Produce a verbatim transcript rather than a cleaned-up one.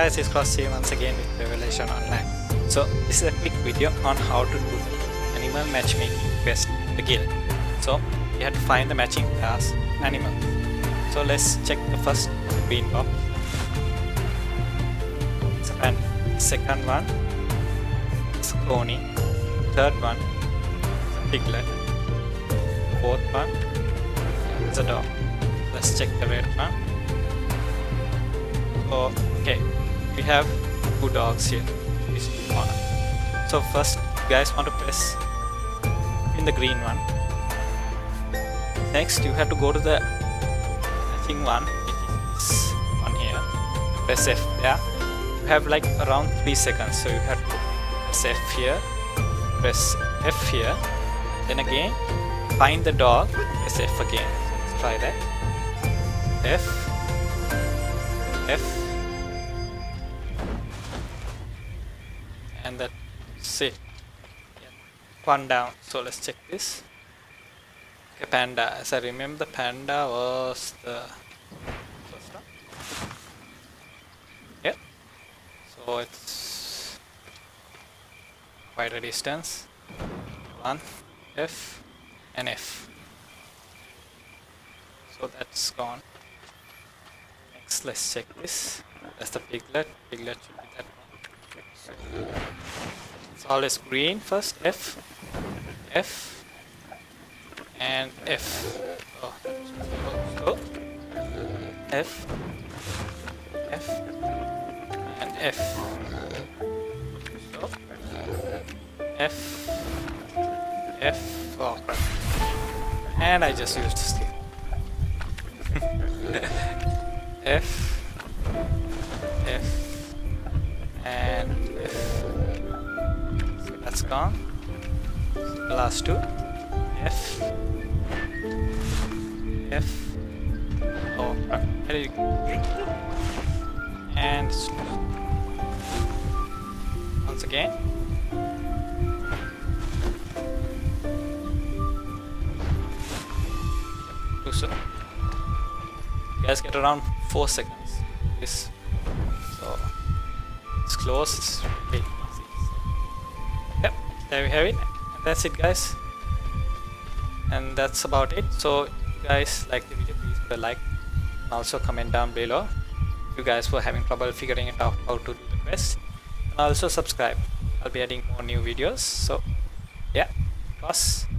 Hi guys, it's Crossy once again with Revelation Online. So this is a quick video on how to do animal matchmaking quest the guild. So you have to find the matching class animal. So let's check the first green box and second one is Coney, third one is Piglet, fourth one is a dog. Let's check the red one. Oh, okay, we have two dogs here. This corner. So first, you guys want to press in the green one. Next, you have to go to the matching one, which is on here. Press F. Yeah, you have like around three seconds. So you have to press F here, press F here, then again find the dog. Press F again. Let's try that. F, F, and that's it. One down. So let's check this. Okay, panda. As I remember, the panda was the first one. Yeah. So it's quite a distance. One, F, and F. So that's gone. Let's check this. That's the piglet. Piglet should be that one. It's always green first. F, F, and F. Oh, oh, F, F, and F. So, F, F. Oh, and I just used this thing. F, F, and F. So that's gone. The last two. F, F. Oh, very good. And once again. Do so. You guys get around four seconds. This, so it's close. It's really easy. Yep, there we have it. And that's it, guys. And that's about it. So, you guys like the video, please put a like. And also comment down below if you guys were having trouble figuring it out how to do the quest. And also subscribe. I'll be adding more new videos. So, yeah, plus.